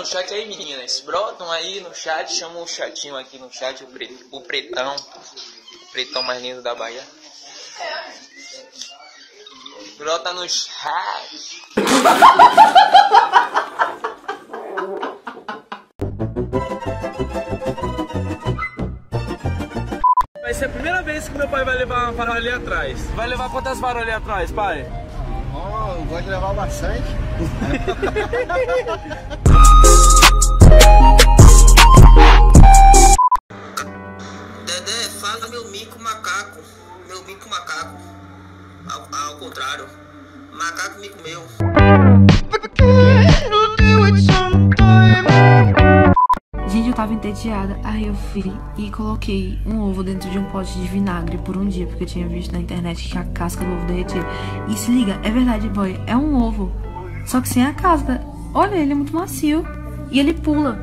no chat aí, meninas. Brotam aí no chat, chamam o chatinho aqui no chat, o pretão. O pretão mais lindo da Bahia. Brota no chat. Vai ser a primeira vez que meu pai vai levar uma varola ali atrás. Vai levar quantas varolas ali atrás, pai? Oh, eu gosto de levar bastante. Dedé, fala meu mico macaco. Meu mico macaco. Ao contrário. Macaco mico meu. Gente, eu tava entediada, aí eu fui e coloquei um ovo dentro de um pote de vinagre por um dia, porque eu tinha visto na internet que a casca do ovo derretia. E se liga, é verdade, boy, é um ovo, só que sem a casca. Olha, ele é muito macio e ele pula.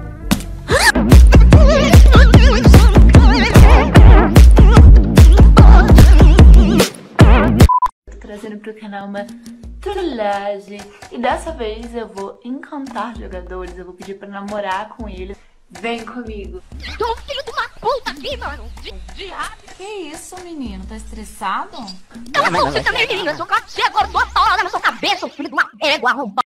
Tô trazendo pro canal uma trollagem, e dessa vez eu vou encantar jogadores, eu vou pedir pra namorar com eles. Vem comigo. Tô filho de uma puta aqui, mano. Diabo. Que isso, menino? Tá estressado? Cala a boca, menina. Eu sou agora, duas horas na sua cabeça, filho de uma égua arrombada.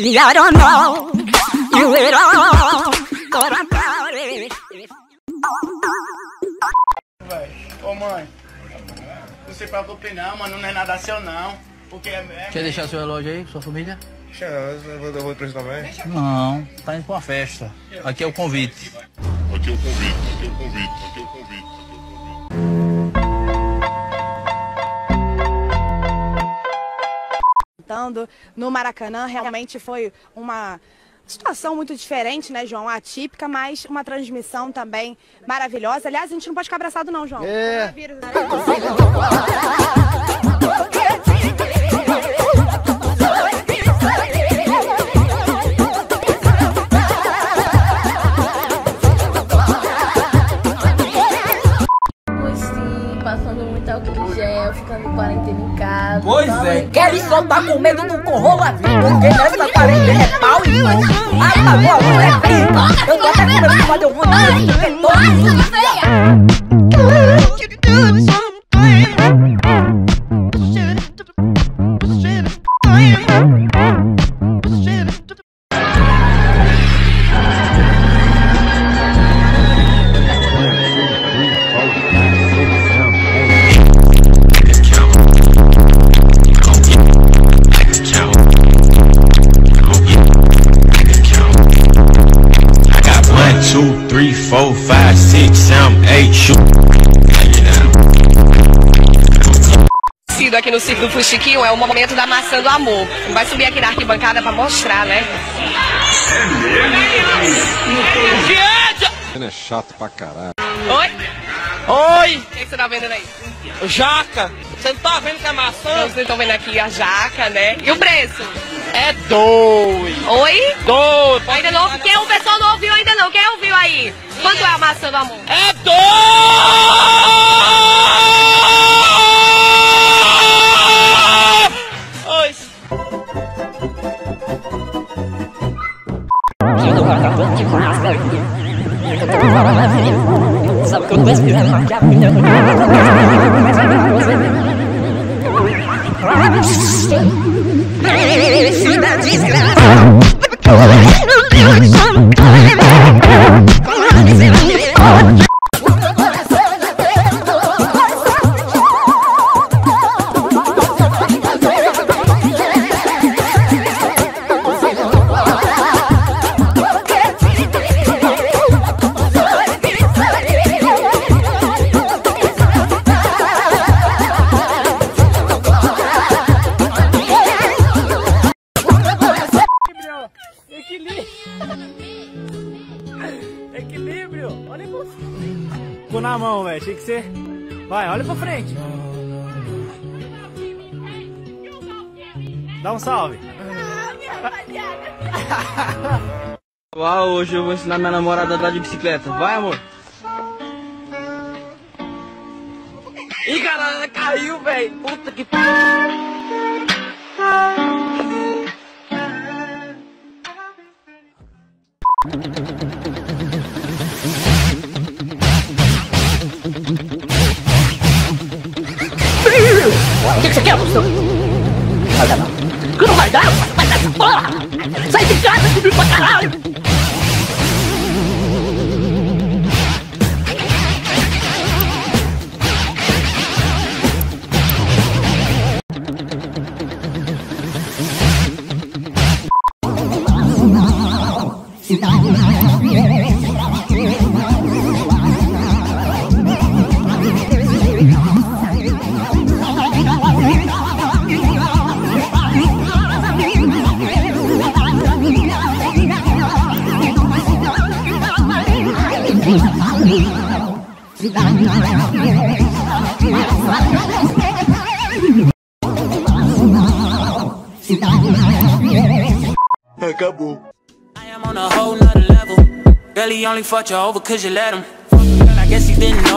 I don't know, you it all, but I'm proud of it. Ô mãe, não se preocupe não, mano, não é nada seu não. Porque é... Quer deixar seu relógio aí, sua família? Deixa, eu vou trazer também. Não, tá indo pra uma festa. Aqui é o convite. Aqui é o convite, aqui é o convite, aqui é o convite. No Maracanã, realmente foi uma situação muito diferente, né, João? Atípica, mas uma transmissão também maravilhosa. Aliás, a gente não pode ficar abraçado não, João. É. Ficando quarentena em casa. Pois é. Querem soltar com medo do corronavírus, porque nessa quarentena é pau e mão. Ai, tá bom, é feio. Eu tô até com medo de fazer um monte de coisa, porque todo mundo. Aqui no circo do Fuxiquinho é o momento da maçã do amor. Vai subir aqui na arquibancada pra mostrar, né? É mesmo? É chato pra caralho. Oi? Oi! O que você tá vendo aí? Jaca! Você não tá vendo que é maçã? Então, vocês estão vendo aqui a jaca, né? E o preço? É 2. Oi? 2. Ainda não, quem o pessoal não ouviu ainda não. Quem ouviu aí? Quanto é a maçã do amor? É 2! Ficou na mão, velho. Tinha que ser. Vai, olha pra frente. Dá um salve. rapaziada. Uau, hoje eu vou ensinar minha namorada a andar de bicicleta. Vai, amor. Ih, caralho, ela caiu, velho. Puta que O que você quer, moço? Não vai dar, vai dar essa porra! Sai de casa, subiu pra caralho! Acabou. I am on a whole nother level. Barely only fought you over 'cause you let him. I guess he didn't.